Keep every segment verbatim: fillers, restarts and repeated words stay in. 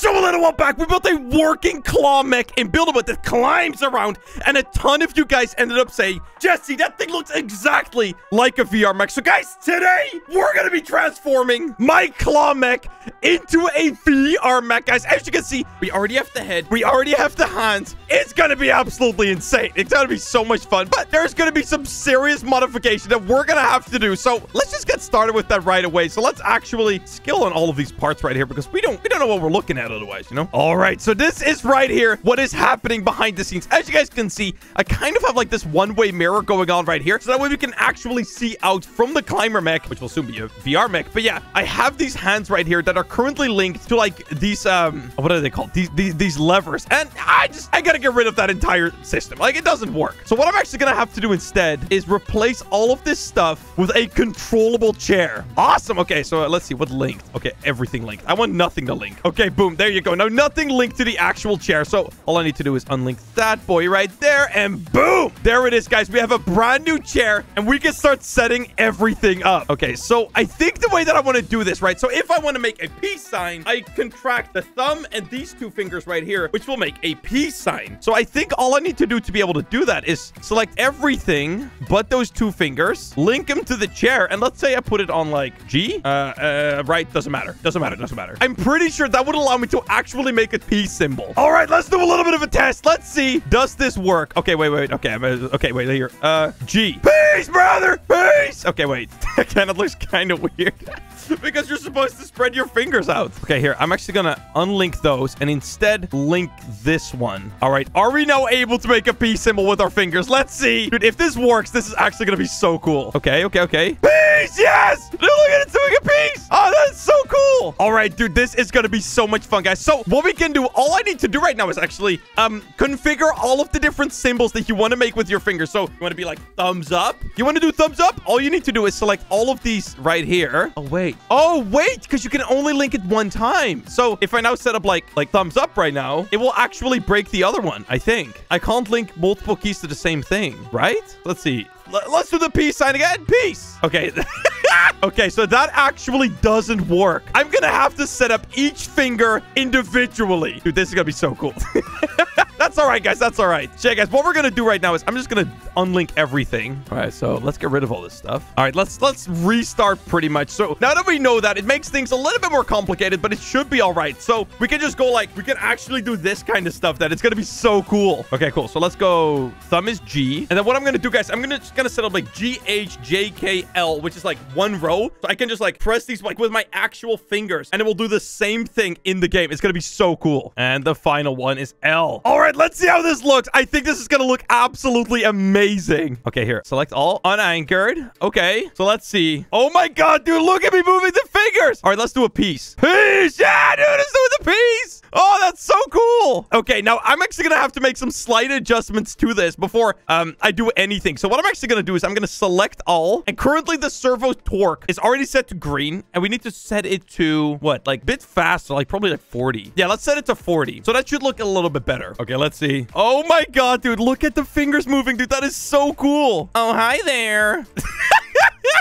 So a little while back, we built a working claw mech in Buildable that climbs around, and a ton of you guys ended up saying, Jesse, that thing looks exactly like a V R mech. So guys, today, we're gonna be transforming my claw mech into a V R mech, guys. As you can see, we already have the head, we already have the hands. It's gonna be absolutely insane. It's gonna be so much fun, but there's gonna be some serious modification that we're gonna have to do. So let's just get started with that right away. So let's actually skill on all of these parts right here, because we don't, we don't know what we're looking at otherwise, you know? All right, so this is right here what is happening behind the scenes. As you guys can see, I kind of have like this one-way mirror going on right here, so that way we can actually see out from the climber mech, which will soon be a V R mech. But yeah, I have these hands right here that are currently linked to like these, um, what are they called? These, these, these levers. And I just, I gotta get rid of that entire system. Like, it doesn't work. So what I'm actually gonna have to do instead is replace all of this stuff with a controllable chair. Awesome. Okay, so let's see what linked. Okay, everything linked. I want nothing to link. Okay, boom. There you go. Now, nothing linked to the actual chair. So all I need to do is unlink that boy right there. And boom. There it is, guys. We have a brand new chair and we can start setting everything up. Okay, so I think the way that I want to do this, right? So if I want to make a peace sign, I contract the thumb and these two fingers right here, which will make a peace sign. So I think all I need to do to be able to do that is select everything but those two fingers, link them to the chair. And let's say I put it on like G, uh, uh, right? Doesn't matter. Doesn't matter. Doesn't matter. I'm pretty sure that would allow me to actually make a peace symbol. All right, let's do a little bit of a test. Let's see. Does this work? Okay, wait, wait. Okay, okay, wait. Here. Uh, G. Peace, brother. Peace. Okay, wait. Again, it looks kind of weird because you're supposed to spread your fingers out. Okay, here. I'm actually going to unlink those and instead link this one. All right. Are we now able to make a peace symbol with our fingers? Let's see. Dude, if this works, this is actually going to be so cool. Okay, okay, okay. Peace. Yes. Look at it doing a peace. Oh, that's so cool. All right, dude. This is going to be so much fun, guys. So what we can do, all I need to do right now is actually um configure all of the different symbols that you want to make with your fingers. So you want to be like thumbs up. You want to do thumbs up? All you need to do is select all of these right here. Oh, wait. Oh, wait, because you can only link it one time. So if I now set up like like thumbs up right now, it will actually break the other one, I think. I can't link multiple keys to the same thing, right? Let's see. Let's do the peace sign again. Peace. Okay. Okay, so that actually doesn't work. I'm going to have to set up each finger individually. Dude, this is going to be so cool. That's all right, guys. That's all right. So, yeah, guys, what we're going to do right now is I'm just going to unlink everything. All right, so let's get rid of all this stuff. All right, let's let's restart pretty much. So now that we know that, it makes things a little bit more complicated, but it should be all right. So we can just go like, we can actually do this kind of stuff that it's going to be so cool. Okay, cool. So let's go. Thumb is G. And then what I'm going to do, guys, I'm going to just going to set up like G, H, J, K, L, which is like one row. So I can just like press these like with my actual fingers and it will do the same thing in the game. It's going to be so cool. And the final one is L. All right. Let's see how this looks. I think this is gonna look absolutely amazing. Okay, here, select all unanchored. Okay, so let's see. Oh my god, dude, look at me moving the fingers. All right, let's do a piece. Peace. Yeah, dude, let's do the piece. Oh, that's so cool. Okay, now I'm actually gonna have to make some slight adjustments to this before um I do anything. So what I'm actually gonna do is I'm gonna select all, and currently the servo torque is already set to green, and we need to set it to what, like a bit faster, like probably like forty. Yeah, let's set it to forty. So that should look a little bit better. Okay, let's see. Oh my god, dude, look at the fingers moving, dude. That is so cool. Oh, hi there.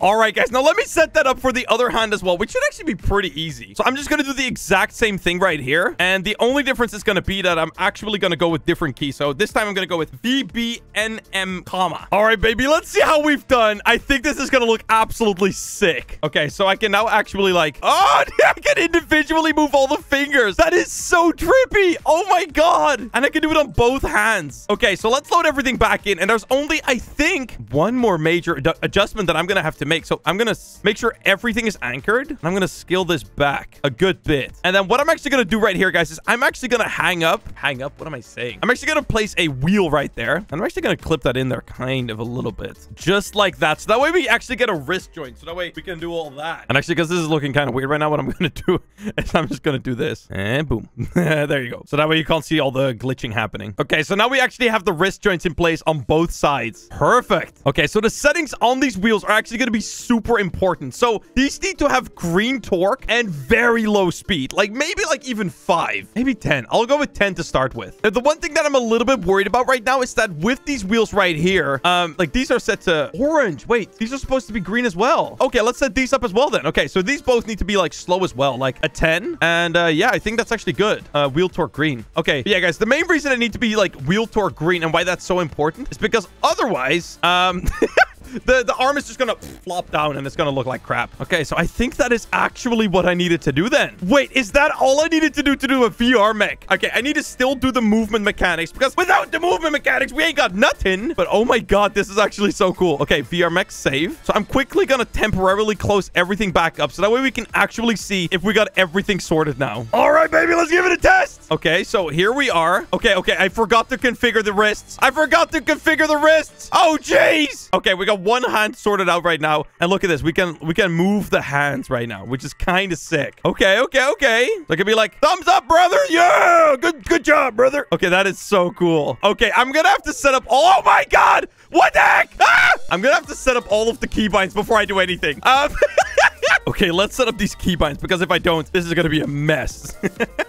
All right, guys, now let me set that up for the other hand as well, which should actually be pretty easy. So I'm just going to do the exact same thing right here. And the only difference is going to be that I'm actually going to go with different keys. So this time I'm going to go with V, B, N, M, comma. All right, baby, let's see how we've done. I think this is going to look absolutely sick. Okay, so I can now actually like, oh, I can individually move all the fingers. That is so trippy. Oh my god. And I can do it on both hands. Okay, so let's load everything back in. And there's only, I think, one more major ad- adjustment that I'm going to have to make. So I'm going to make sure everything is anchored. And I'm going to scale this back a good bit. And then what I'm actually going to do right here, guys, is I'm actually going to hang up. Hang up? What am I saying? I'm actually going to place a wheel right there. And I'm actually going to clip that in there kind of a little bit. Just like that. So that way we actually get a wrist joint. So that way we can do all that. And actually, because this is looking kind of weird right now, what I'm going to do is I'm just going to do this. And boom. There you go. So that way you can't see all the glitching happening. Okay, so now we actually have the wrist joints in place on both sides. Perfect. Okay, so the settings on these wheels are actually going to be super important. So these need to have green torque and very low speed. Like maybe like even five, maybe ten. I'll go with ten to start with. Now, the one thing that I'm a little bit worried about right now is that with these wheels right here, um, like these are set to orange. Wait, these are supposed to be green as well. Okay, let's set these up as well then. Okay, so these both need to be like slow as well, like a ten. And uh, yeah, I think that's actually good. Uh, wheel torque green. Okay, yeah, guys, the main reason I need to be like wheel torque green and why that's so important is because otherwise, um... The, the arm is just going to flop down and it's going to look like crap. Okay, so I think that is actually what I needed to do then. Wait, is that all I needed to do to do a V R mech? Okay, I need to still do the movement mechanics because without the movement mechanics, we ain't got nothing. But oh my God, this is actually so cool. Okay, V R mech save. So I'm quickly going to temporarily close everything back up so that way we can actually see if we got everything sorted now. All right, baby, let's give it a test. Okay, so here we are. Okay, okay, I forgot to configure the wrists. I forgot to configure the wrists. Oh, jeez. Okay, we got one hand sorted out right now, and look at this, we can we can move the hands right now, which is kind of sick. Okay, okay, okay, so I can be like thumbs up, brother. Yeah, good good job, brother. Okay, that is so cool. Okay, I'm gonna have to set up, oh my God, what the heck. Ah! I'm gonna have to set up all of the keybinds before I do anything. um Okay, let's set up these keybinds, because if I don't, this is going to be a mess.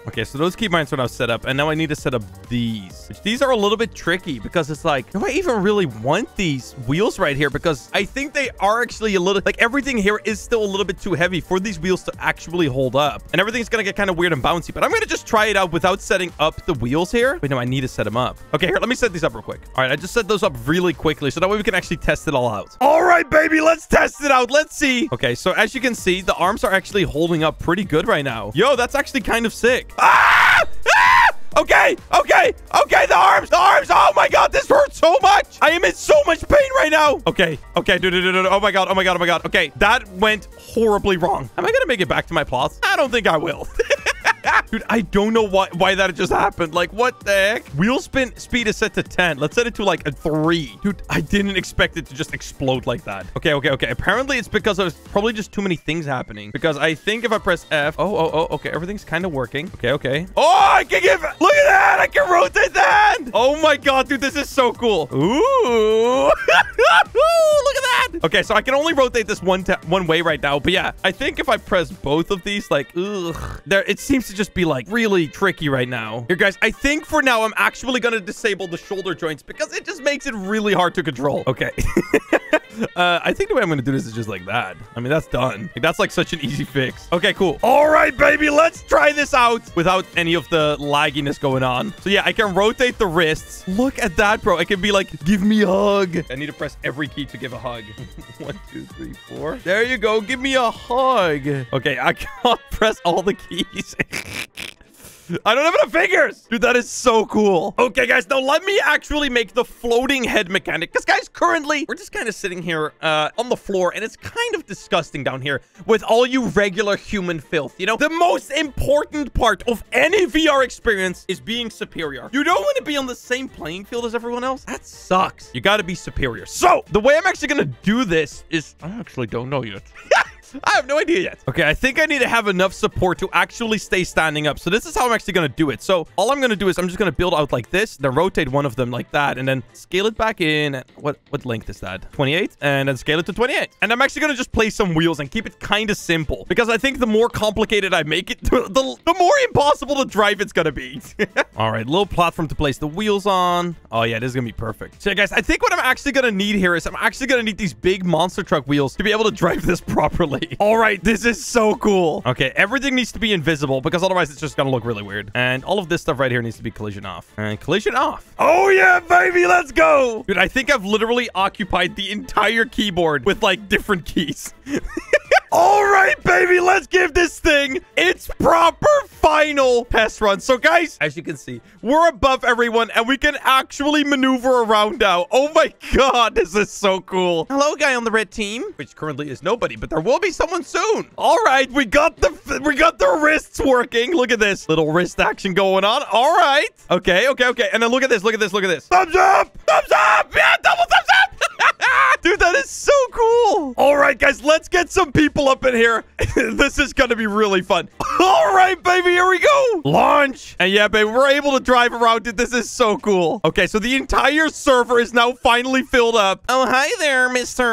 Okay, so those keybinds are now set up, and now I need to set up these. Which these are a little bit tricky, because it's like, do I even really want these wheels right here? Because I think they are actually a little... Like, everything here is still a little bit too heavy for these wheels to actually hold up. And everything's going to get kind of weird and bouncy, but I'm going to just try it out without setting up the wheels here. Wait, no, I need to set them up. Okay, here, let me set these up real quick. All right, I just set those up really quickly, so that way we can actually test it all out. All right, baby, let's test it out. Let's see. Okay, so as you can see... See, the arms are actually holding up pretty good right now. Yo, that's actually kind of sick. Ah! Ah! Okay, okay, okay, the arms, the arms. Oh my God, this hurts so much. I am in so much pain right now. Okay, okay, dude, dude, dude, dude. Oh my God, oh my God, oh my God. Okay, that went horribly wrong. Am I going to make it back to my plots? I don't think I will. Dude, I don't know why, why that just happened. Like, what the heck? Wheel spin speed is set to ten. Let's set it to, like, a three. Dude, I didn't expect it to just explode like that. Okay, okay, okay. Apparently, it's because there's probably just too many things happening. Because I think if I press F... Oh, oh, oh, okay. Everything's kind of working. Okay, okay. Oh, I can give... Look at that! I can rotate the hand! Oh, my God, dude. This is so cool. Ooh. Ooh, look at that! Okay, so I can only rotate this one one way right now. But, yeah, I think if I press both of these, like, ugh. There, it seems to just be like really tricky right now. Here, guys, I think for now I'm actually gonna disable the shoulder joints because it just makes it really hard to control. Okay. uh I think the way I'm gonna do this is just like that. I mean, that's done. Like, that's like such an easy fix. Okay, cool. All right, baby, let's try this out without any of the lagginess going on. So yeah, I can rotate the wrists. Look at that, bro. I can be like, give me a hug. I need to press every key to give a hug. one two three four, there you go. Give me a hug. Okay, I can't press all the keys. I don't have enough fingers. Dude, that is so cool. Okay, guys, now let me actually make the floating head mechanic. Because, guys, currently, we're just kind of sitting here uh, on the floor. And it's kind of disgusting down here with all you regular human filth. You know, the most important part of any V R experience is being superior. You don't want to be on the same playing field as everyone else. That sucks. You got to be superior. So, the way I'm actually going to do this is... I actually don't know yet. I have no idea yet. Okay, I think I need to have enough support to actually stay standing up. So this is how I'm actually going to do it. So all I'm going to do is I'm just going to build out like this, then rotate one of them like that, and then scale it back in. What what length is that? twenty-eight, and then scale it to twenty-eight. And I'm actually going to just place some wheels and keep it kind of simple, because I think the more complicated I make it, the, the, the more impossible to drive it's going to be. All right, little platform to place the wheels on. Oh, yeah, this is going to be perfect. So, yeah, guys, I think what I'm actually going to need here is I'm actually going to need these big monster truck wheels to be able to drive this properly. All right, this is so cool. Okay, everything needs to be invisible because otherwise it's just gonna look really weird. And all of this stuff right here needs to be collision off. And collision off. Oh yeah, baby, let's go. Dude, I think I've literally occupied the entire keyboard with like different keys. All right, baby, let's give this thing its proper final test run. So, guys, as you can see, we're above everyone, and we can actually maneuver around now. Oh, my God, this is so cool. Hello, guy on the red team, which currently is nobody, but there will be someone soon. All right, we got the we got the wrists working. Look at this little wrist action going on. All right. Okay, okay, okay. And then look at this, look at this, look at this. Thumbs up! Thumbs up! Yeah, double thumbs up! Dude, that is is so cool. All right, guys, let's get some people up in here. This is going to be really fun. All right, baby, here we go. Launch. And yeah, baby, we're able to drive around it. This is so cool. Okay, so the entire server is now finally filled up. Oh, hi there, mister.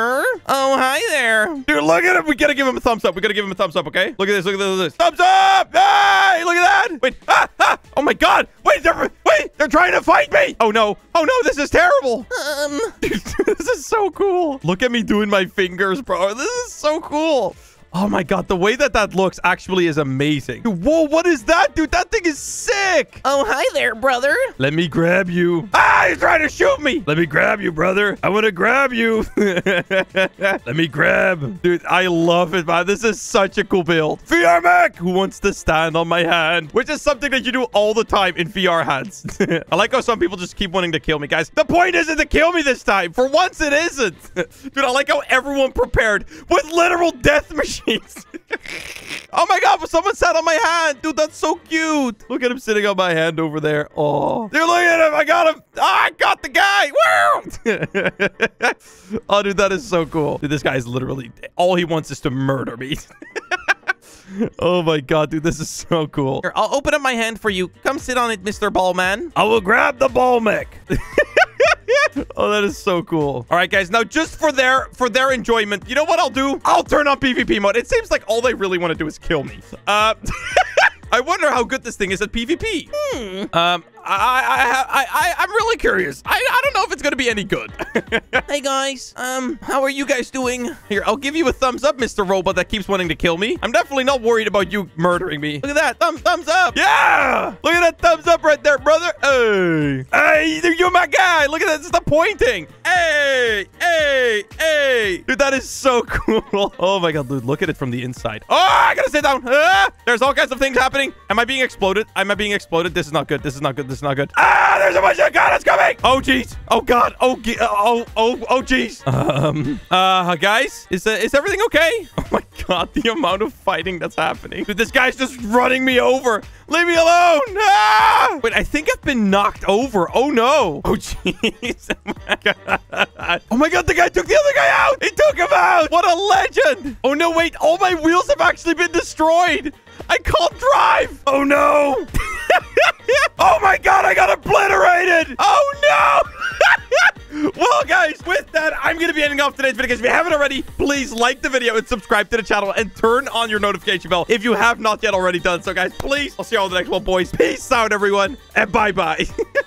Oh, hi there. Dude, look at him. We got to give him a thumbs up. We got to give him a thumbs up, okay? Look at this. Look at this. Look at this. Thumbs up. Hey, look at that. Wait. Ah, ah. Oh, my God. Wait, they're, wait, they're trying to fight me. Oh, no. Oh, no, this is terrible. Um. Dude, this is so cool. Look at me doing my fingers, bro. This is so cool. Oh, my God. The way that that looks actually is amazing. Dude, whoa, what is that, dude? That thing is sick. Oh, hi there, brother. Let me grab you. Ah, he's trying to shoot me. Let me grab you, brother. I want to grab you. Let me grab. Dude, I love it, man. This is such a cool build. V R Mac, who wants to stand on my hand, which is something that you do all the time in V R hands. I like how some people just keep wanting to kill me, guys. The point isn't to kill me this time. For once, it isn't. Dude, I like how everyone prepared with literal death machines. Oh my God, someone sat on my hand. Dude, that's so cute. Look at him sitting on my hand over there. Oh, dude, look at him. I got him. Oh, I got the guy. Wow. Oh, dude, that is so cool. Dude, this guy is literally, all he wants is to murder me. Oh my God, dude, this is so cool. Here, I'll open up my hand for you. Come sit on it, Mister Ballman. I will grab the ball mech. Oh, that is so cool. All right, guys. Now, just for their for their enjoyment, you know what I'll do? I'll turn on PvP mode. It seems like all they really want to do is kill me. Uh, I wonder how good this thing is at PvP. Hmm. Um, I, I, I, I, I'm really curious. I, I don't know if it's going to be any good. Hey, guys. Um, how are you guys doing? Here, I'll give you a thumbs up, Mister Robot that keeps wanting to kill me. I'm definitely not worried about you murdering me. Look at that. Thumb, thumbs up. Yeah. Look at that thumbs up right there, brother. Hey. Hey, you're my guy. Look at that. It's the pointing. Hey, hey, hey. Dude, that is so cool. Oh, my God, dude. Look at it from the inside. Oh, I got to sit down. Ah, there's all kinds of things happening. Am I being exploded? Am I being exploded? This is not good. This is not good. This is not good. Ah, there's a bunch of guns coming. Oh, jeez. Oh, God. Oh, oh, oh, oh, jeez. Um, uh, guys, is, uh, is everything okay? Oh, my God. The amount of fighting that's happening. Dude, this guy's just running me over. Leave me alone. Ah! Wait, I think I've been knocked over. Oh, no. Oh, jeez. Oh, my God. Oh, my God. The guy took the other guy out. He took him out. What a legend. Oh, no, wait. All my wheels have actually been destroyed. I can't drive. Oh, no. Oh, my God, I got obliterated. Oh, no. Well, guys, with that, I'm going to be ending off today's video. Guys, if you haven't already, please like the video and subscribe to the channel and turn on your notification bell if you have not yet already done so, guys. Please, I'll see you all in the next one, boys. Peace out, everyone, and bye-bye.